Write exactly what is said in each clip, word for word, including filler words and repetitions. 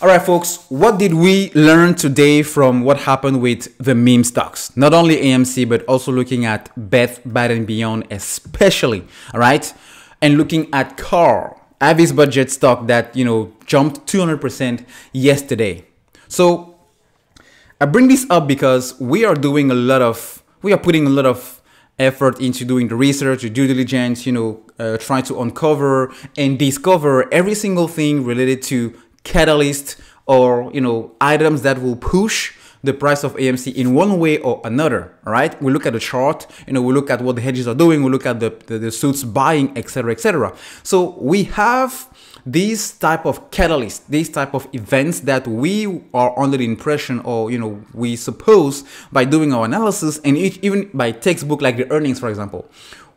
All right, folks, what did we learn today from what happened with the meme stocks? Not only A M C, but also looking at Bed, Bath and Beyond especially, all right? And looking at Car, Avis budget stock that, you know, jumped two hundred percent yesterday. So I bring this up because we are doing a lot of, we are putting a lot of effort into doing the research, the due diligence, you know, uh, trying to uncover and discover every single thing related to catalyst or, you know, items that will push the price of A M C in one way or another. All right, we look at the chart, you know, we look at what the hedges are doing, we look at the the, the suits buying, etc., etc. So we have these type of catalysts, these type of events that we are under the impression, or, you know, we suppose by doing our analysis, and each, even by textbook like the earnings, for example,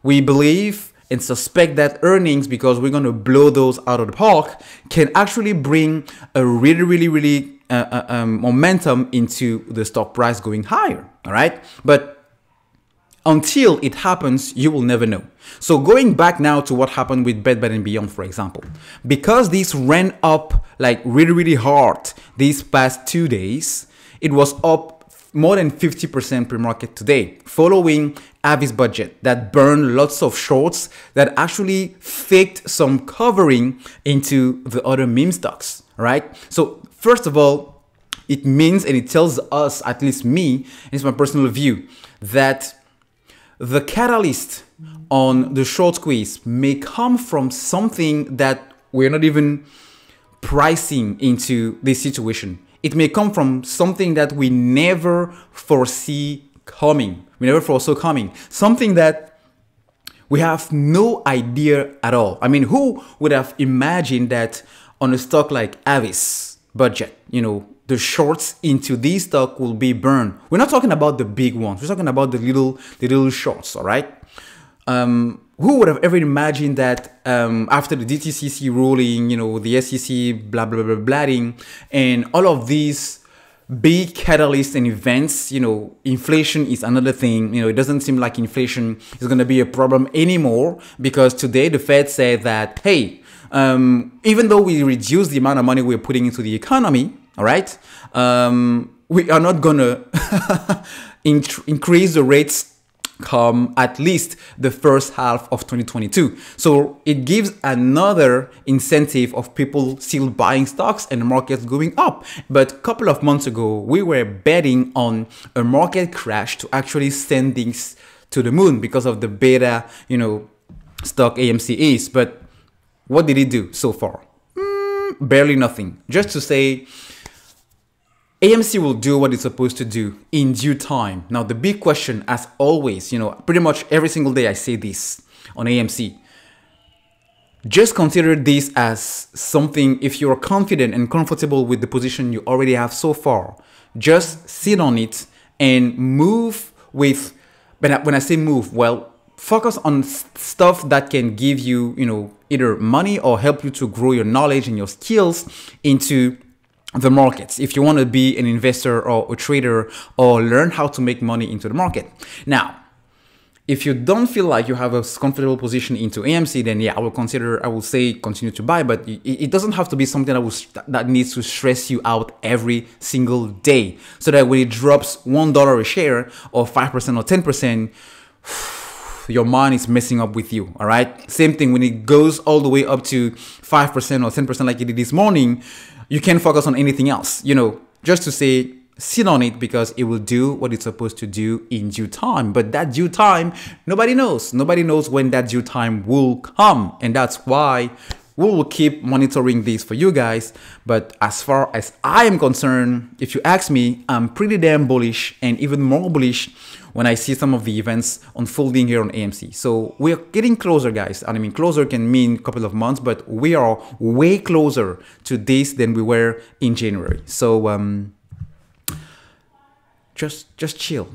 we believe and suspect that earnings, because we're going to blow those out of the park, can actually bring a really, really, really uh, uh, um, momentum into the stock price going higher, all right? But until it happens, you will never know. So going back now to what happened with Bed, Bath and Beyond, for example, because this ran up like really, really hard these past two days, it was up more than fifty percent pre-market today, following Avis budget that burned lots of shorts that actually faked some covering into the other meme stocks, right? So first of all, it means, and it tells us, at least me, it's my personal view, that the catalyst on the short squeeze may come from something that we're not even pricing into this situation. It may come from something that we never foresee coming. We never foresaw coming. Something that we have no idea at all. I mean, who would have imagined that on a stock like Avis budget, you know, the shorts into this stock will be burned? We're not talking about the big ones. We're talking about the little, the little shorts, all right? Um, who would have ever imagined that um, after the D T C C ruling, you know, the S E C, blah, blah, blah, bladding, and all of these big catalysts and events, you know, inflation is another thing. You know, it doesn't seem like inflation is going to be a problem anymore, because today the Fed said that, hey, um, even though we reduce the amount of money we're putting into the economy, all right, um, we are not going to increase the rates come at least the first half of twenty twenty-two. So it gives another incentive of people still buying stocks and the markets going up. But a couple of months ago, we were betting on a market crash to actually send things to the moon because of the beta, you know, stock A M C is. But what did it do so far? Mm, barely nothing. Just to say, A M C will do what it's supposed to do in due time. Now, the big question, as always, you know, pretty much every single day I say this on A M C. Just consider this as something, if you're confident and comfortable with the position you already have so far, just sit on it and move with, when I, when I say move, well, focus on stuff that can give you, you know, either money or help you to grow your knowledge and your skills into the markets, if you want to be an investor or a trader or learn how to make money into the market. Now, if you don't feel like you have a comfortable position into A M C, then yeah, I will consider, I will say continue to buy, but it doesn't have to be something that, will, that needs to stress you out every single day, so that when it drops one dollar a share or five percent or ten percent, your mind is messing up with you, all right? Same thing when it goes all the way up to five percent or ten percent like it did this morning, you can't focus on anything else, you know, just to say, sit on it because it will do what it's supposed to do in due time. But that due time, nobody knows. Nobody knows when that due time will come. And that's why we will keep monitoring this for you guys. But as far as I am concerned, if you ask me, I'm pretty damn bullish, and even more bullish when I see some of the events unfolding here on A M C. So we're getting closer, guys. I mean, closer can mean a couple of months, but we are way closer to this than we were in January. So um, just, just chill.